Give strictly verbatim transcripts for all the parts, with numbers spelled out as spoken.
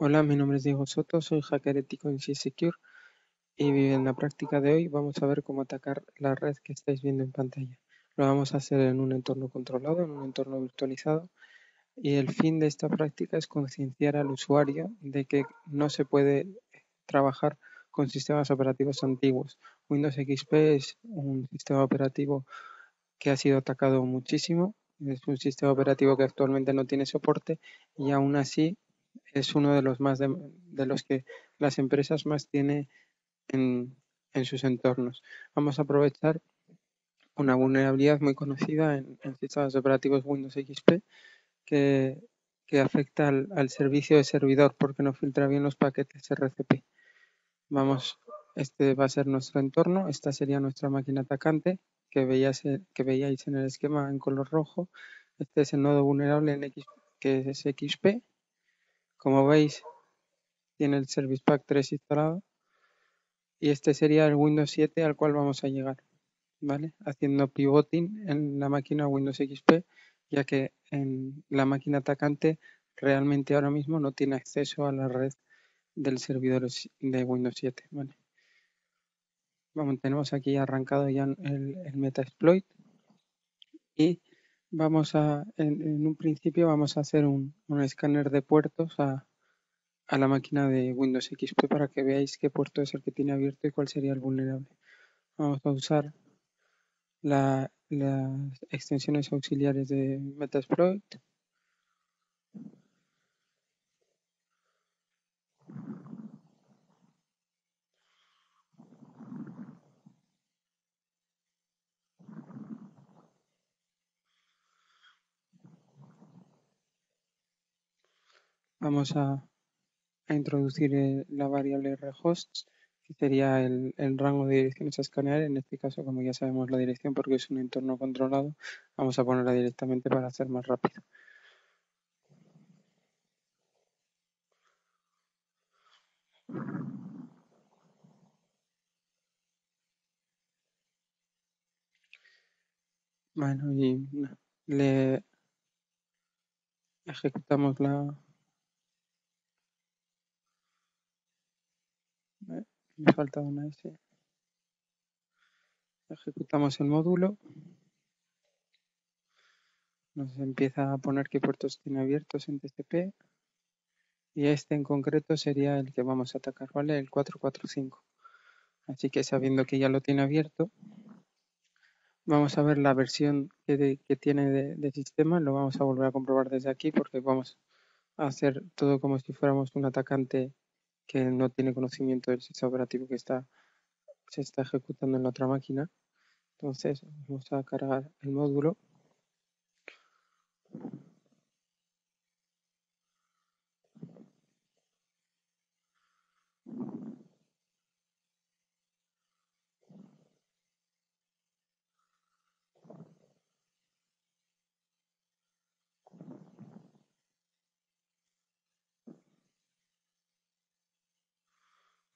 Hola, mi nombre es Diego Soto, soy hacker ético en Sys-Secure y en la práctica de hoy vamos a ver cómo atacar la red que estáis viendo en pantalla. Lo vamos a hacer en un entorno controlado, en un entorno virtualizado, y el fin de esta práctica es concienciar al usuario de que no se puede trabajar con sistemas operativos antiguos. Windows X P es un sistema operativo que ha sido atacado muchísimo, es un sistema operativo que actualmente no tiene soporte y aún así es uno de los más de, de los que las empresas más tiene en, en sus entornos. Vamos a aprovechar una vulnerabilidad muy conocida en, en sistemas operativos Windows X P que, que afecta al, al servicio de servidor porque no filtra bien los paquetes R C P. Vamos, este va a ser nuestro entorno, esta sería nuestra máquina atacante que, veías, que veíais en el esquema en color rojo. Este es el nodo vulnerable en X P, que es X P. Como veis, tiene el Service Pack tres instalado y este sería el Windows siete al cual vamos a llegar, ¿vale? Haciendo pivoting en la máquina Windows X P, ya que en la máquina atacante realmente ahora mismo no tiene acceso a la red del servidor de Windows siete, ¿vale? Vamos, tenemos aquí arrancado ya el, el MetaSploit y vamos a, en, en un principio vamos a hacer un, un escáner de puertos a, a la máquina de Windows X P para que veáis qué puerto es el que tiene abierto y cuál sería el vulnerable. Vamos a usar la, las extensiones auxiliares de Metasploit. Vamos a, a introducir el, la variable rehosts, que sería el, el rango de direcciones a escanear. En este caso, como ya sabemos la dirección porque es un entorno controlado, vamos a ponerla directamente para hacer más rápido. Bueno, y le ejecutamos la... Me falta una S. Ejecutamos el módulo. Nos empieza a poner qué puertos tiene abiertos en T C P. Y este en concreto sería el que vamos a atacar, ¿vale? El cuatro cuatro cinco. Así que sabiendo que ya lo tiene abierto, vamos a ver la versión que, de, que tiene de, de sistema. Lo vamos a volver a comprobar desde aquí porque vamos a hacer todo como si fuéramos un atacante que no tiene conocimiento del sistema operativo que está, se está ejecutando en la otra máquina. Entonces vamos a cargar el módulo.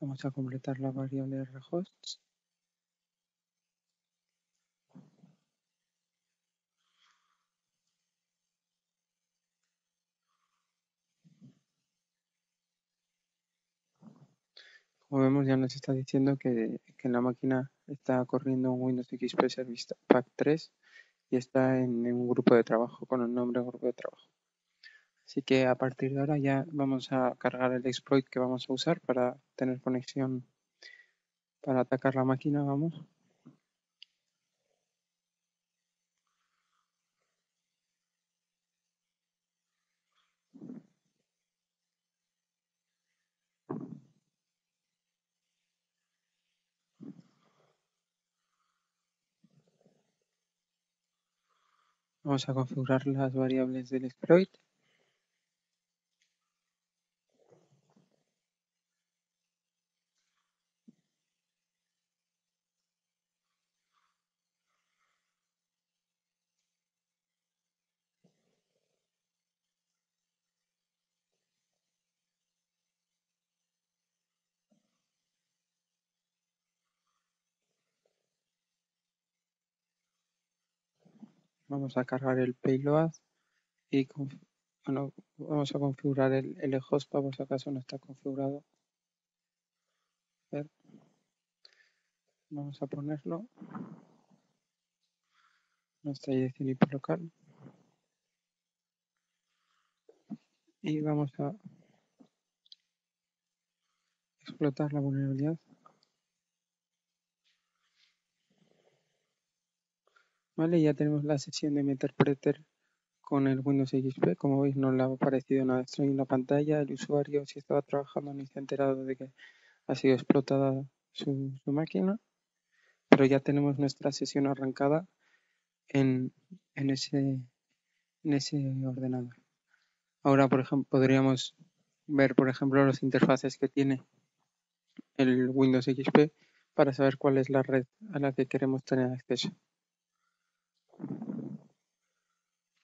Vamos a completar la variable rehosts. Como vemos, ya nos está diciendo que, que en la máquina está corriendo un Windows X P Service Pack tres y está en, en un grupo de trabajo con el nombre de grupo de trabajo. Así que a partir de ahora ya vamos a cargar el exploit que vamos a usar para tener conexión, para atacar la máquina, vamos. Vamos a configurar las variables del exploit. Vamos a cargar el payload y, Bueno, vamos a configurar el, el host para por si acaso no está configurado. A ver. Vamos a ponerlo. Nuestra dirección I P local. Y vamos a explotar la vulnerabilidad. Vale, ya tenemos la sesión de Meterpreter con el Windows X P. Como veis, no le ha aparecido nada extraño en la pantalla. El usuario, si estaba trabajando, ni se ha enterado de que ha sido explotada su, su máquina. Pero ya tenemos nuestra sesión arrancada en, en, ese, en ese ordenador. Ahora, por ejemplo, podríamos ver, por ejemplo, las interfaces que tiene el Windows X P para saber cuál es la red a la que queremos tener acceso.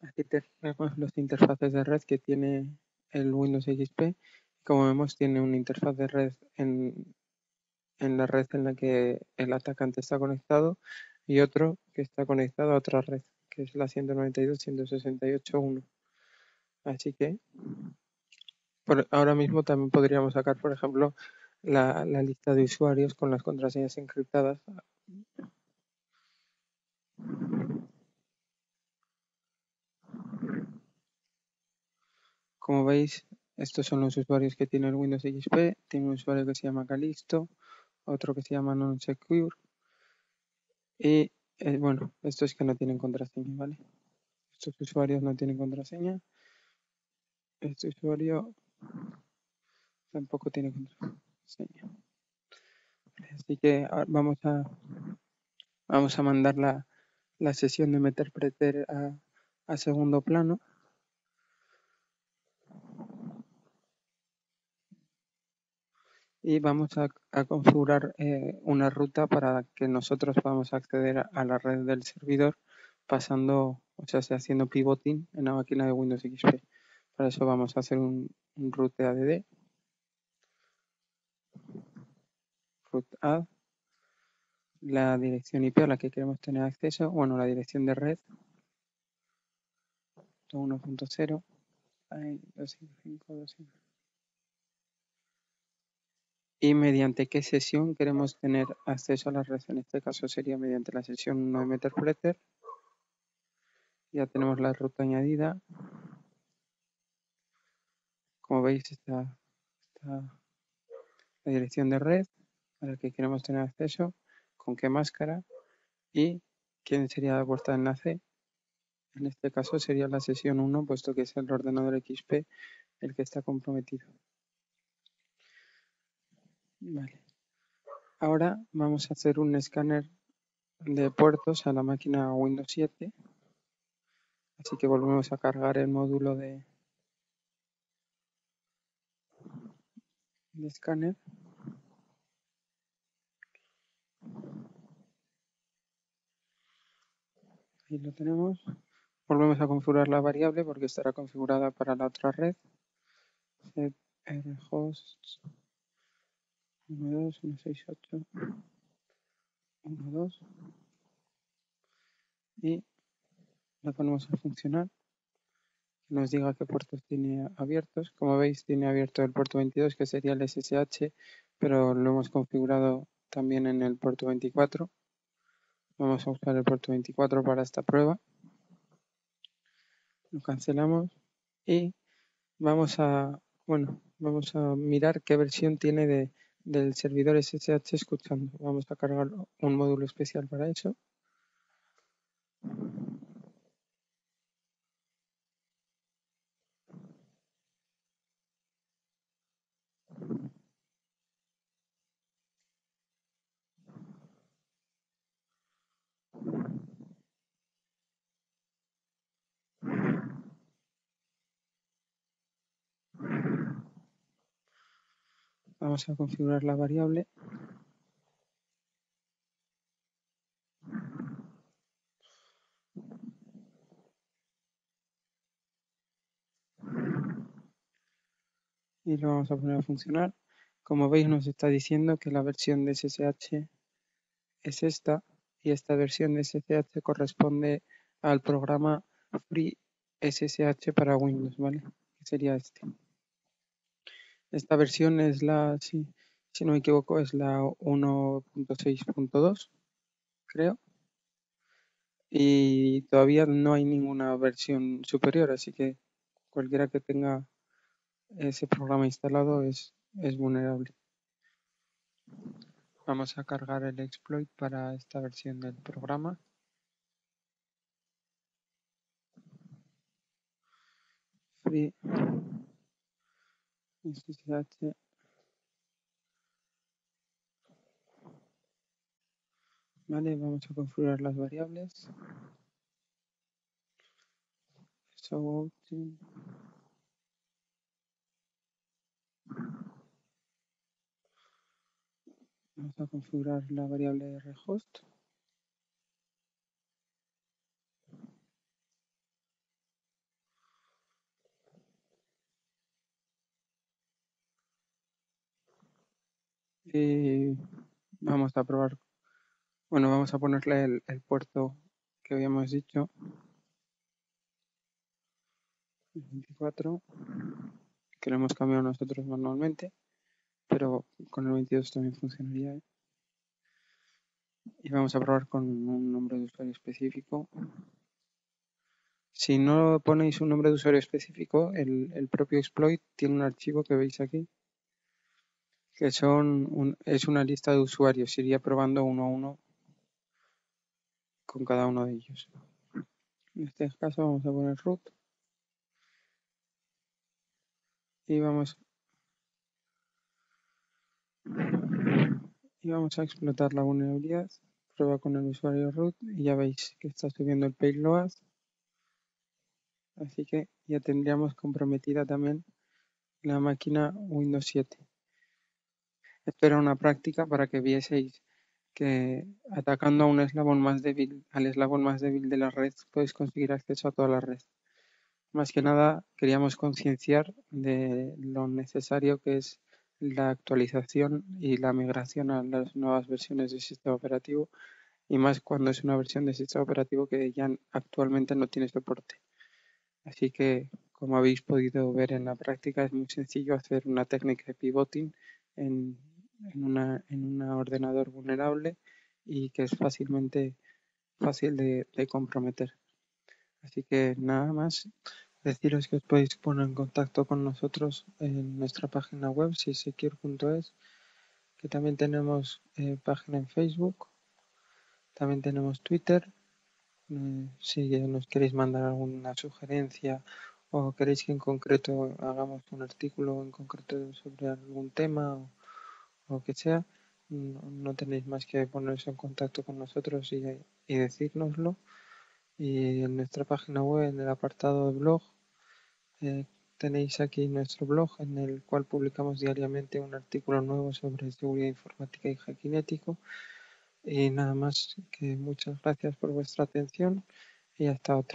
Aquí tenemos los interfaces de red que tiene el Windows X P. Como vemos, tiene una interfaz de red en, en la red en la que el atacante está conectado y otro que está conectado a otra red, que es la ciento noventa y dos punto ciento sesenta y ocho punto uno. Así que por ahora mismo también podríamos sacar, por ejemplo, la, la lista de usuarios con las contraseñas encriptadas. Como veis, estos son los usuarios que tiene el Windows X P. Tiene un usuario que se llama Calixto, otro que se llama Non-Secure. Y eh, bueno, estos que no tienen contraseña, ¿vale? Estos usuarios no tienen contraseña. Este usuario tampoco tiene contraseña. Así que vamos a, vamos a mandar la, la sesión de Meterpreter a, a segundo plano. Y vamos a, a configurar eh, una ruta para que nosotros podamos acceder a, a la red del servidor pasando, o sea, haciendo pivoting en la máquina de Windows X P. Para eso vamos a hacer un, un root add, root add, la dirección I P a la que queremos tener acceso, bueno, la dirección de red, uno punto cero, doscientos cincuenta y cinco punto doscientos cincuenta y cinco. Y mediante qué sesión queremos tener acceso a la red. En este caso sería mediante la sesión uno de Meterpreter. Ya tenemos la ruta añadida. Como veis, está, está la dirección de red a la que queremos tener acceso, con qué máscara y quién sería la puerta de enlace. En este caso sería la sesión uno, puesto que es el ordenador X P el que está comprometido. Vale. Ahora vamos a hacer un escáner de puertos a la máquina Windows siete. Así que volvemos a cargar el módulo de, de escáner. Ahí lo tenemos. Volvemos a configurar la variable porque estará configurada para la otra red. Set rhost uno dos uno seis ocho uno dos y la ponemos a funcionar. Nos diga qué puertos tiene abiertos. Como veis, tiene abierto el puerto veintidós, que sería el S S H, pero lo hemos configurado también en el puerto veinticuatro. Vamos a usar el puerto veinticuatro para esta prueba. Lo cancelamos y vamos a, bueno, vamos a mirar qué versión tiene de del servidor S S H escuchando. Vamos a cargar un módulo especial para eso. Vamos a configurar la variable. Y lo vamos a poner a funcionar. Como veis, nos está diciendo que la versión de S S H es esta. Y esta versión de S S H corresponde al programa Free S S H para Windows, ¿vale? Sería este. Esta versión es la, si, si no me equivoco, es la uno punto seis punto dos, creo. Y todavía no hay ninguna versión superior, así que cualquiera que tenga ese programa instalado es, es vulnerable. Vamos a cargar el exploit para esta versión del programa. Free S S H Vale, vamos a configurar las variables. So, vamos a configurar la variable rhost. Y vamos a probar. Bueno, vamos a ponerle el, el puerto que habíamos dicho, veinticuatro, que lo hemos cambiado nosotros manualmente, pero con el veintidós también funcionaría, ¿eh? Y vamos a probar con un nombre de usuario específico. Si no ponéis un nombre de usuario específico, el, el propio exploit tiene un archivo que veis aquí, que son un, es una lista de usuarios. Iría probando uno a uno con cada uno de ellos. En este caso vamos a poner root y vamos y vamos a explotar la vulnerabilidad. Prueba con el usuario root y ya veis que está subiendo el payload, así que ya tendríamos comprometida también la máquina Windows siete. Esto era una práctica para que vieseis que atacando a un eslabón más débil, al eslabón más débil de la red, podéis conseguir acceso a toda la red. Más que nada queríamos concienciar de lo necesario que es la actualización y la migración a las nuevas versiones del sistema operativo, y más cuando es una versión del sistema operativo que ya actualmente no tiene soporte. Así que, como habéis podido ver en la práctica, es muy sencillo hacer una técnica de pivoting en, en una en un ordenador vulnerable y que es fácilmente fácil de, de comprometer. Así que nada más. Deciros que os podéis poner en contacto con nosotros en nuestra página web sys secure punto es, que también tenemos eh, página en Facebook, también tenemos Twitter. Eh, si nos queréis mandar alguna sugerencia o queréis que en concreto hagamos un artículo en concreto sobre algún tema o, o que sea, no, no tenéis más que poneros en contacto con nosotros y, y decírnoslo. Y en nuestra página web, en el apartado de blog, Eh, tenéis aquí nuestro blog, en el cual publicamos diariamente un artículo nuevo sobre seguridad informática y hacking ético. Y nada más, que muchas gracias por vuestra atención y hasta otra.